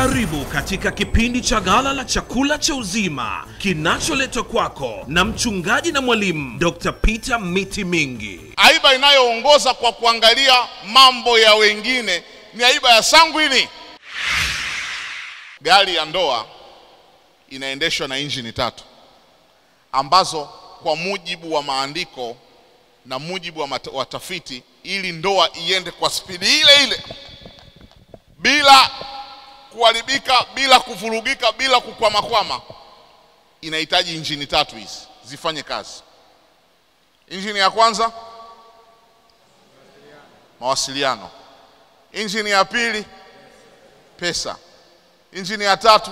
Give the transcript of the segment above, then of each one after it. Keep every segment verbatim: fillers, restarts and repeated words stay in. Karibu katika kipindi cha gala la chakula cha uzima kinacholetwa kwako na mchungaji na mwalimu Doctor Peter Mitimingi. Aiba inayoongoza kwa kuangalia mambo ya wengine ni aiba ya sanguini. Gari ya ndoa inaendeshwa na injini tatu ambazo kwa mujibu wa maandiko na mujibu wa watafiti, ili ndoa iende kwa spidi ile ile bila kuharibika, bila kufurugika, bila kukwamakwama, inahitaji injini tatu hizi zifanye kazi. Injini ya kwanza mawasiliano, injini ya pili pesa, injini ya tatu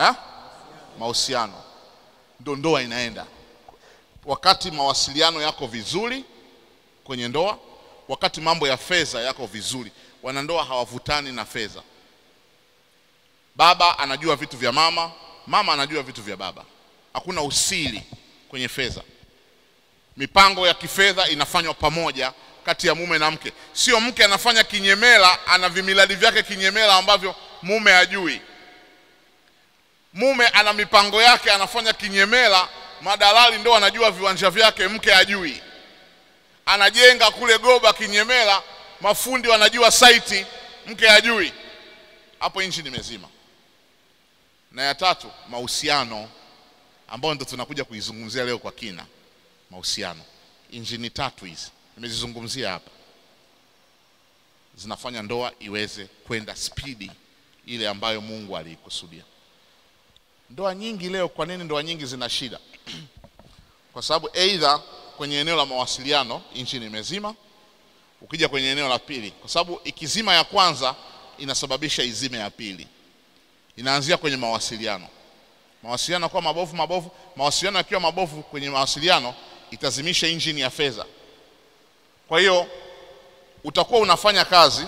eh mahusiano. Ndio ndoa inaenda. Wakati mawasiliano yako vizuri kwenye ndoa, wakati mambo ya fedha yako vizuri, wanandoa hawavutani na fedha. Baba anajua vitu vya mama, mama anajua vitu vya baba. Hakuna usiri kwenye fedha. Mipango ya kifedha inafanywa pamoja kati ya mume na mke. Sio mke anafanya kinyemela, ana vimiladi vyake kinyemela ambavyo mume hajui. Mume ana mipango yake anafanya kinyemela, madalali ndo anajua viwanja vyake, mke hajui. Anajenga kule Goba kinyemela, mafundi wanajua site, mke hajui. Hapo inchi ni mzima. Na ya tatu mahusiano, ambao ndo tunakuja kuizungumzia leo kwa kina. Mahusiano, injini tatu hizi nimezizungumzia hapa, zinafanya ndoa iweze kwenda spidi ile ambayo Mungu alikusudia. Ndoa nyingi leo, kwa nini ndoa nyingi zina shida? Kwa sababu either kwenye eneo la mawasiliano inchi ni mzima, ukija kwenye eneo la pili, kwa sababu ikizima ya kwanza inasababisha izime ya pili. Inaanzia kwenye mawasiliano. Mawasiliano kwa mabovu mabovu, mawasiliano yakiwa mabovu kwenye mawasiliano itazimisha injini ya fedha. Kwa hiyo utakuwa unafanya kazi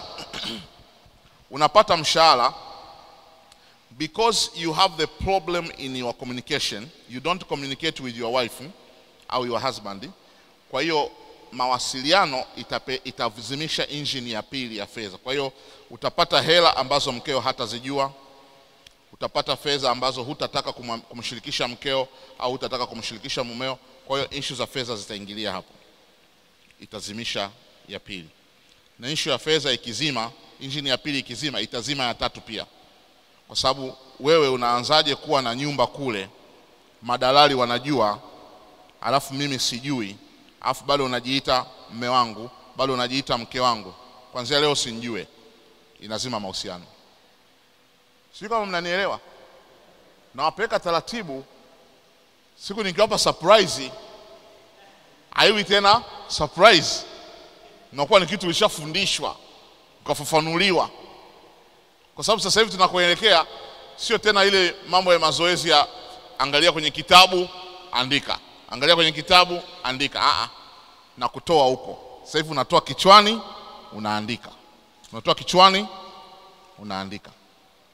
unapata mshahara, because you have the problem in your communication, you don't communicate with your wife au your husband. Kwa hiyo mawasiliano itape, itazimisha injini ya pili ya fedha. Kwa hiyo utapata hela ambazo mkeo hatazijua, utapata fedha ambazo hutataka kumshirikisha mkeo au hutataka kumshirikisha mumeo. Kwa hiyo issue za fedha zitaingilia hapo, itazimisha ya pili. Na issue ya fedha ikizima, injini ya pili ikizima, itazima ya tatu pia. Kwa sababu wewe unaanzaje kuwa na nyumba kule, madalali wanajua, alafu mimi sijui, alafu bado unajiita mume wangu, bado unajiita mke wangu, kwanza leo sinjue? Inazima mahusiano. Sio kama mnanielewa. Na wapeleka taratibu, siku nikiwapa surprise haiwi tena surprise, inakuwa ni kitu ulishafundishwa ukafafanuliwa. Kwa sababu sasa hivi tunakoelekea sio tena ile mambo ya mazoezi ya angalia kwenye kitabu andika, angalia kwenye kitabu andika, a na kutoa huko. Sasa hivi unatoa kichwani unaandika, unatoa kichwani unaandika.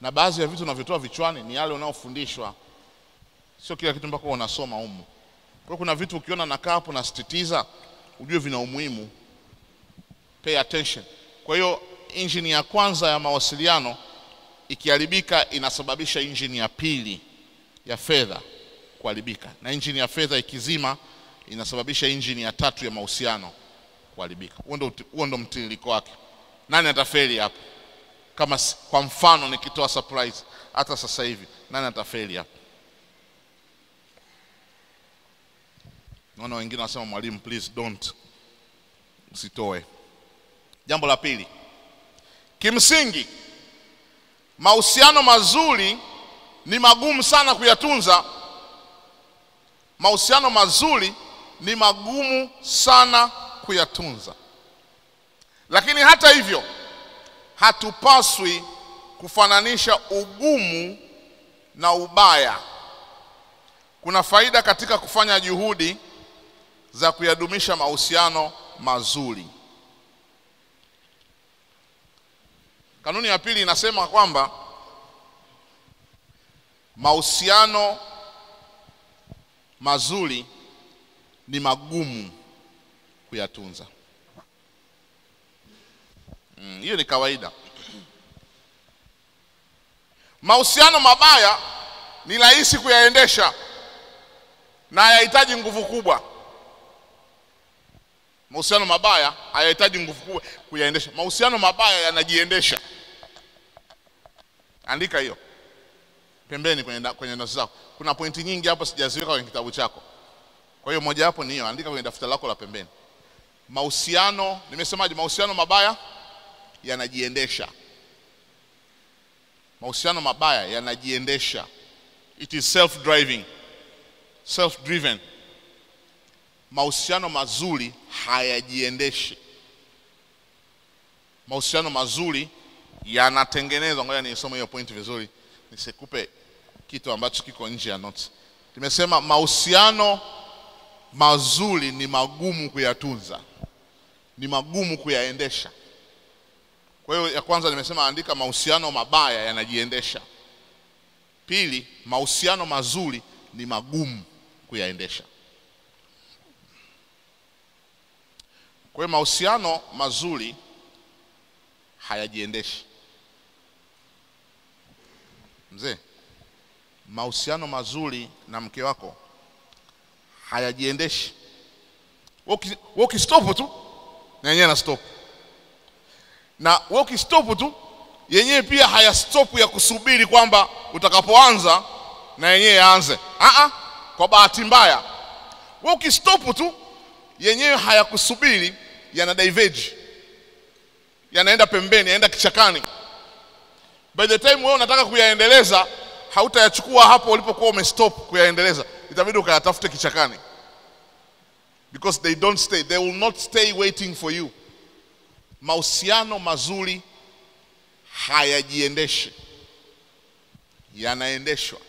Na baadhi ya vitu unavyotoa vichwani ni yale unaofundishwa, sio kila kitu mpaka unasoma humo. Kwa kuna vitu ukiona nakaa hapo na sisitiza, ujue vina umuhimu, pay attention. Kwa hiyo injini ya kwanza ya mawasiliano ikiharibika inasababisha injini ya pili ya fedha kuharibika, na injini ya fedha ikizima inasababisha injini ya tatu ya mahusiano kuharibika. Huo ndo mtiririko wake. Nani atafeli hapo? Kama kwa mfano nikitoa surprise hata sasa hivi, nani atafeli hapo? Naona wengine wanasema mwalimu please don't, usitoe. Jambo la pili, kimsingi mahusiano mazuri ni magumu sana kuyatunza. Mahusiano mazuri ni magumu sana kuyatunza. Lakini hata hivyo hatupaswi kufananisha ugumu na ubaya. Kuna faida katika kufanya juhudi za kuyadumisha mahusiano mazuri. Kanuni ya pili inasema kwamba mahusiano mazuri ni magumu kuyatunza. Hiyo mm, ni kawaida. Mahusiano mabaya ni rahisi kuyaendesha na hayahitaji nguvu kubwa. Mahusiano mabaya hayahitaji nguvu kubwa kuyaendesha. Mahusiano mabaya yanajiendesha. Andika hiyo pembeni kwenye kwenye nafsi zako. Kuna pointi nyingi hapa sijaziweka kwenye kitabu chako. Kwa hiyo moja hapo ni hiyo, andika kwenye daftari lako la pembeni. Mahusiano, nimesemaje? Mahusiano mabaya yanajiendesha. Mahusiano mabaya yanajiendesha. It is self-driving. Self-driven. Mahusiano mazuri hayajiendeshi. Mahusiano mazuri yanatengenezwa. Ngoja nisome hiyo point vizuri, nisikupe kitu ambacho kiko nje ya notes. Nimesema mahusiano mazuri ni magumu kuyatunza, ni magumu kuyaendesha. Kwa hiyo ya kwanza nimesema andika mahusiano mabaya yanajiendesha. Pili, mahusiano mazuri ni magumu kuyaendesha. Kwa hiyo mahusiano mazuri hayajiendeshi. Mzee, mahusiano mazuri na mke wako hayajiendeshi. Woki stop tu, na yenyewe na stop. Na woki stop tu, yenyewe pia haya stop ya kusubiri kwamba utakapoanza na yenyewe yaanze. Aa, kwa bahati mbaya. Woki stop tu, yenyewe haya kusubiri yana diverge. Yanaenda pembeni, yanaenda kichakani. By the time wewe unataka kuyaendeleza, hautayachukua hapo ulipokuwa umestop kuyaendeleza. Itabidi ukayatafute kichakani. Because they don't stay, they will not stay waiting for you. Mahusiano mazuri hayajiendeshi, yanaendeshwa.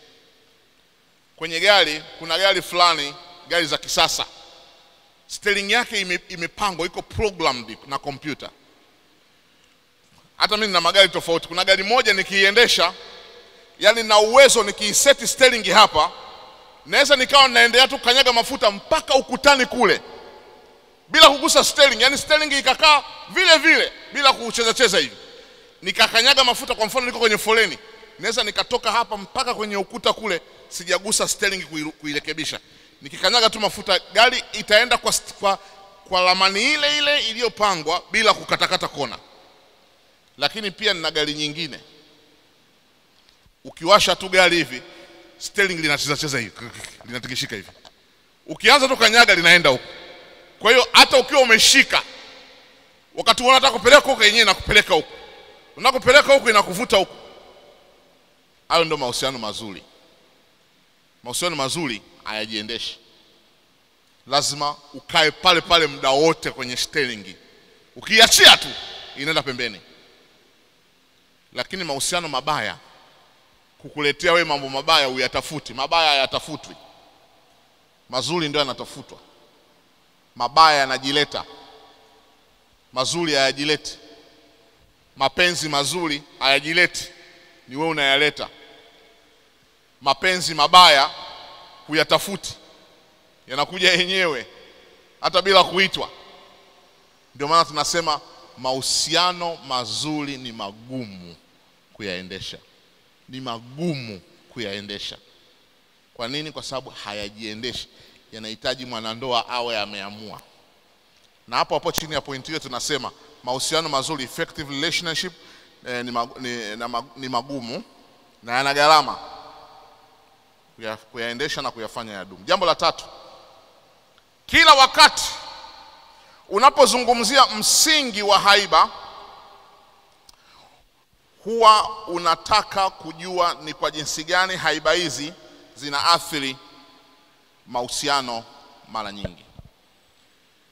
Kwenye gari, kuna gari fulani, gari za kisasa. Steering yake ime, imepangwa, iko programmed na computer. Hata mimi na magari tofauti. Kuna gari moja nikiiendesha, yani na uwezo nikiiseti steering hapa, naweza nikawa naendelea tu kanyaga mafuta mpaka ukutani kule bila kugusa steering. Yani steering ikakaa vile vile bila kucheza cheza hivi. Nikakanyaga mafuta, kwa mfano niko kwenye foleni, naweza nikatoka hapa mpaka kwenye ukuta kule sijagusa steering kuirekebisha. Nikikanyaga tu mafuta, gari itaenda kwa kwa, kwa ramani ile ile iliyopangwa bila kukatakata kona. Lakini pia nina gari nyingine, ukiwasha tu gari hivi, steering linacheza cheza hivi, linatikishika hivi. Ukianza tu kanyaga linaenda huko. Kwa hiyo hata ukiwa umeshika, wakati unataka kupeleka huko, yenyewe inakupeleka huko. Unakopeleka huko, inakuvuta huko. Hayo ndio mahusiano mazuri. Mahusiano mazuri hayajiendeshi. Lazima ukae pale pale muda wote kwenye steering. Ukiachia tu inaenda pembeni. Lakini mahusiano mabaya kukuletea wewe mambo mabaya, uyatafuti. Mabaya hayatafutwi. Mazuri ndio yanatafutwa. Mabaya yanajileta. Mazuri hayajileti. Mapenzi mazuri hayajileti. Ni wewe unayaleta. Mapenzi mabaya huyatafuti. Yanakuja yenyewe hata bila kuitwa. Ndio maana tunasema mahusiano mazuri ni magumu kuyaendesha. Ni magumu kuyaendesha. Kwa nini? Kwa sababu hayajiendeshi. Yanahitaji mwanandoa awe ameamua. Na hapo hapo chini ya pointi hiyo tunasema mahusiano mazuri, effective relationship, eh, ni, mag, ni, na mag, ni magumu na yana gharama kuya, kuyaendesha na kuyafanya yadumu. Jambo la tatu, kila wakati unapozungumzia msingi wa haiba, huwa unataka kujua ni kwa jinsi gani haiba hizi zinaathiri mahusiano. Mara nyingi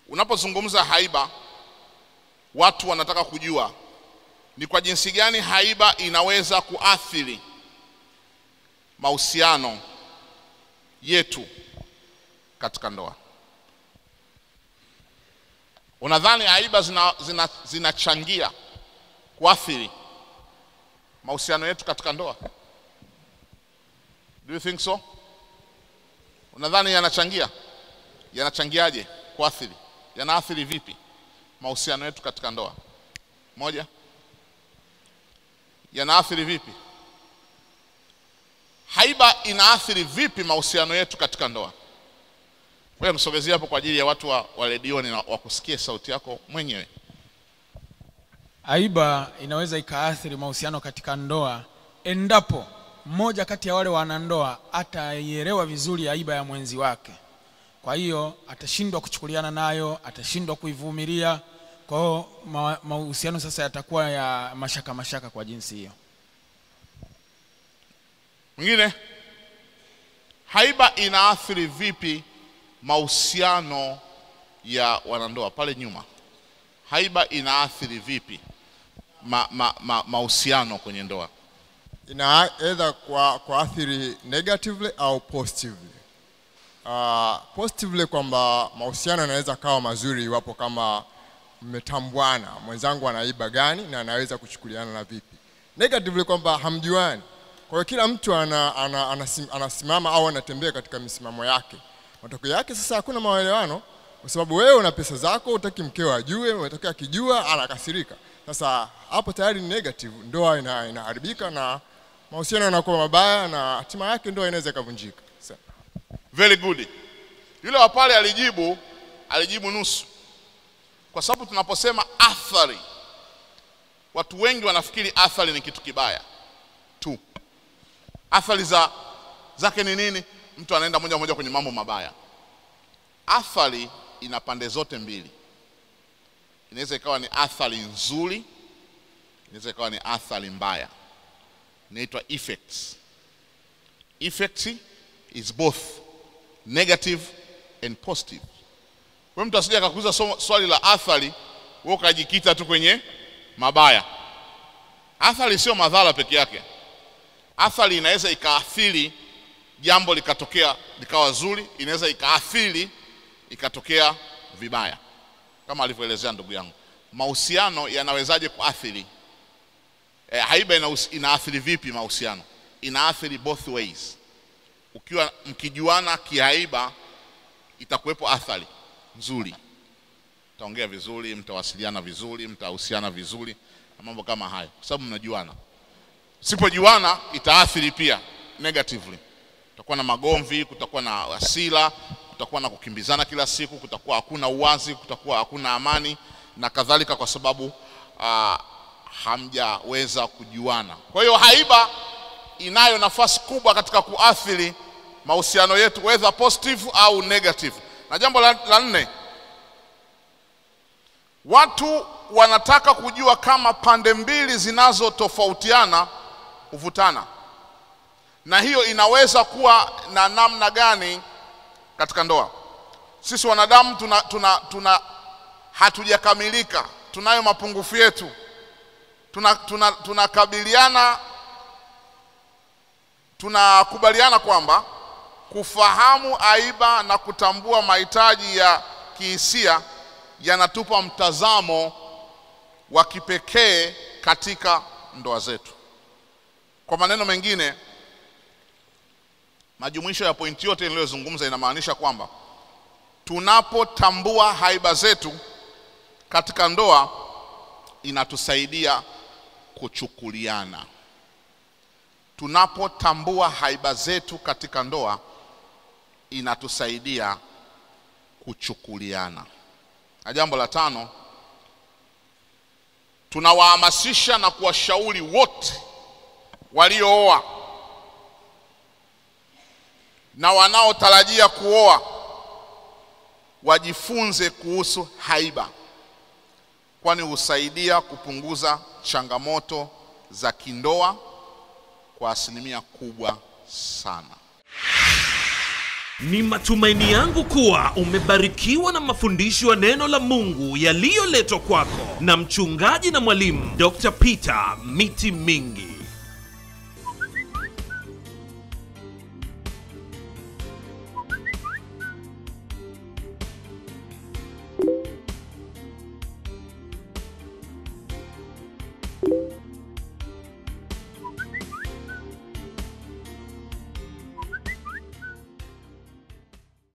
unapozungumza haiba, watu wanataka kujua ni kwa jinsi gani haiba inaweza kuathiri mahusiano yetu katika ndoa. Unadhani haiba zina, zina, zinachangia kuathiri mahusiano yetu katika ndoa? Do you think so? Unadhani yanachangia? Yanachangiaje kuathiri? Yanaathiri vipi mahusiano yetu katika ndoa? Moja, yanaathiri vipi haiba inaathiri vipi mahusiano yetu katika ndoa. Wewe msogezee hapo kwa ajili ya watu wa, wa redio na wakusikie sauti yako mwenyewe. Haiba inaweza ikaathiri mahusiano katika ndoa endapo mmoja kati ya wale wanandoa ataielewa vizuri haiba ya mwenzi wake. Kwa hiyo atashindwa kuchukuliana nayo, atashindwa kuivumilia. Kwa hiyo mahusiano sasa yatakuwa ya mashaka mashaka kwa jinsi hiyo. Mwingine, haiba inaathiri vipi mahusiano ya wanandoa? Pale nyuma, haiba inaathiri vipi ma, ma, ma, mahusiano kwenye ndoa? Ina either kwa, kwa athiri negatively au positively. Uh, positively kwamba mahusiano yanaweza kawa mazuri iwapo kama mmetambuana, mwenzangu ana haiba gani na anaweza kuchukuliana na vipi. Negatively kwamba hamjuani. Kwa hiyo kila mtu ana, ana, ana, anasimama au anatembea katika misimamo yake. Matokeo yake sasa hakuna maelewano, kwa sababu wewe una pesa zako, hutaki mkeo ajue, unataka akijua anakasirika. Sasa hapo tayari negative, ndoa ina inaharibika na mahusiano yanakuwa mabaya na hatima yake ndoa inaweza kuvunjika. Very good. Yule wa pale alijibu alijibu nusu. Kwa sababu tunaposema athari, watu wengi wanafikiri athari ni kitu kibaya tu. Athari za zake ni nini? Mtu anaenda moja moja kwenye mambo mabaya. Athari ina pande zote mbili. Inaweza ikawa ni athari nzuri, inaweza ikawa ni athari mbaya. Inaitwa effects. Effect is both negative and positive. Wewe mtu asije akakuuliza so, swali la athari, wewe ukajikita tu kwenye mabaya. Athari sio madhara peke yake. Athari inaweza ikaathiri jambo likatokea likawa zuri, inaweza ikaathiri ikatokea vibaya. Kama alivyoelezea ndugu yangu, mahusiano yanawezaje kuathiri? E, haiba inaathiri vipi mahusiano? Inaathiri both ways. Ukiwa mkijuana kihaiba, itakuwepo athari nzuri. Mtaongea vizuri, mtawasiliana vizuri, mtahusiana vizuri na mambo kama hayo, kwa sababu mnajuana. Sipojuana itaathiri pia negatively. Kutakuwa na magomvi, kutakuwa na hasira, kutakuwa na kukimbizana kila siku, kutakuwa hakuna uwazi, kutakuwa hakuna amani na kadhalika, kwa sababu uh, hamjaweza kujuana. Kwa hiyo haiba inayo nafasi kubwa katika kuathiri mahusiano yetu, whether positive au negative. Na jambo la nne, watu wanataka kujua kama pande mbili zinazotofautiana huvutana, na hiyo inaweza kuwa na namna gani katika ndoa. Sisi wanadamu tuna, tuna, tuna hatujakamilika, tunayo mapungufu yetu. Tuna tuna tunakabiliana tunakubaliana kwamba kufahamu aiba na kutambua mahitaji ya kihisia yanatupa mtazamo wa kipekee katika ndoa zetu. Kwa maneno mengine, majumuisho ya pointi yote niliyozungumza inamaanisha kwamba tunapotambua haiba zetu katika ndoa inatusaidia kuchukuliana. Tunapotambua haiba zetu katika ndoa inatusaidia kuchukuliana. Na jambo la tano, tunawahamasisha na kuwashauri wote waliooa na wanaotarajia kuoa wajifunze kuhusu haiba, kwani husaidia kupunguza changamoto za kindoa kwa asilimia kubwa sana. Ni matumaini yangu kuwa umebarikiwa na mafundisho ya neno la Mungu yaliyoletwa kwako na mchungaji na mwalimu Doctor Peter Mitimingi.